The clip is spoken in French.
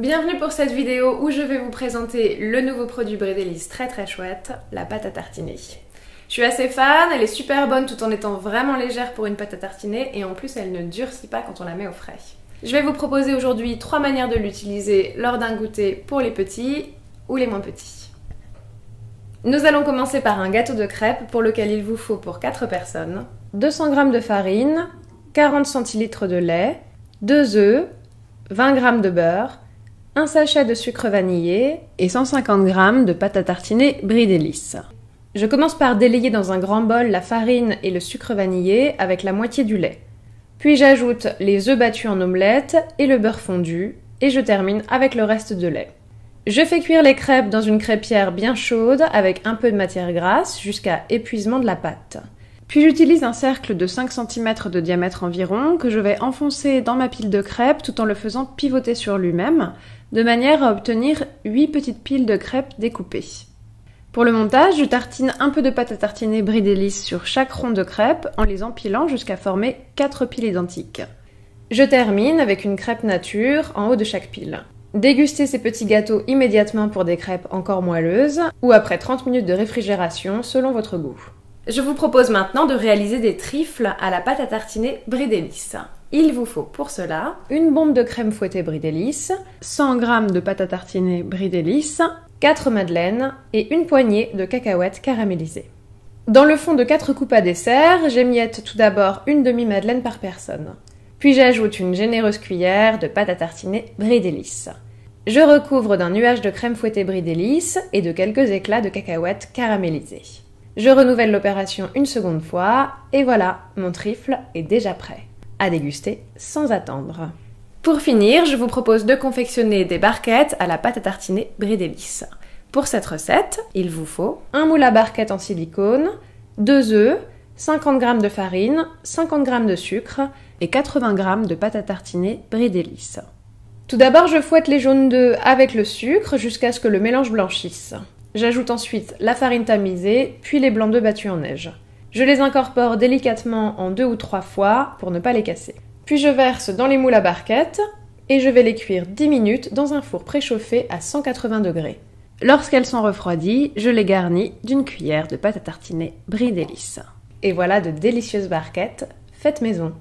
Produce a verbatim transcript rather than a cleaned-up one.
Bienvenue pour cette vidéo où je vais vous présenter le nouveau produit Bridélice très très chouette, la pâte à tartiner. Je suis assez fan, elle est super bonne tout en étant vraiment légère pour une pâte à tartiner et en plus elle ne durcit pas quand on la met au frais. Je vais vous proposer aujourd'hui trois manières de l'utiliser lors d'un goûter pour les petits ou les moins petits. Nous allons commencer par un gâteau de crêpes pour lequel il vous faut pour quatre personnes deux cents grammes de farine, quarante centilitres de lait, deux œufs, vingt grammes de beurre, un sachet de sucre vanillé et cent cinquante grammes de pâte à tartiner Bridélice. Je commence par délayer dans un grand bol la farine et le sucre vanillé avec la moitié du lait. Puis j'ajoute les œufs battus en omelette et le beurre fondu et je termine avec le reste de lait. Je fais cuire les crêpes dans une crêpière bien chaude avec un peu de matière grasse jusqu'à épuisement de la pâte. Puis j'utilise un cercle de cinq centimètres de diamètre environ que je vais enfoncer dans ma pile de crêpes tout en le faisant pivoter sur lui-même, de manière à obtenir huit petites piles de crêpes découpées. Pour le montage, je tartine un peu de pâte à tartiner Bridélice sur chaque rond de crêpes en les empilant jusqu'à former quatre piles identiques. Je termine avec une crêpe nature en haut de chaque pile. Dégustez ces petits gâteaux immédiatement pour des crêpes encore moelleuses ou après trente minutes de réfrigération selon votre goût. Je vous propose maintenant de réaliser des trifles à la pâte à tartiner Bridélice. Il vous faut pour cela une bombe de crème fouettée Bridélice, cent grammes de pâte à tartiner Bridélice, quatre madeleines et une poignée de cacahuètes caramélisées. Dans le fond de quatre coupes à dessert, j'émiette tout d'abord une demi-madeleine par personne. Puis j'ajoute une généreuse cuillère de pâte à tartiner Bridélice. Je recouvre d'un nuage de crème fouettée Bridélice et de quelques éclats de cacahuètes caramélisées. Je renouvelle l'opération une seconde fois, et voilà, mon trifle est déjà prêt. À déguster sans attendre. Pour finir, je vous propose de confectionner des barquettes à la pâte à tartiner Bridélice. Pour cette recette, il vous faut un moule à barquettes en silicone, deux œufs, cinquante grammes de farine, cinquante grammes de sucre et quatre-vingts grammes de pâte à tartiner Bridélice. Tout d'abord, je fouette les jaunes d'œufs avec le sucre jusqu'à ce que le mélange blanchisse. J'ajoute ensuite la farine tamisée, puis les blancs d'œufs battus en neige. Je les incorpore délicatement en deux ou trois fois pour ne pas les casser. Puis je verse dans les moules à barquettes et je vais les cuire dix minutes dans un four préchauffé à cent quatre-vingts degrés. Lorsqu'elles sont refroidies, je les garnis d'une cuillère de pâte à tartiner Bridélice. Et voilà de délicieuses barquettes faites maison.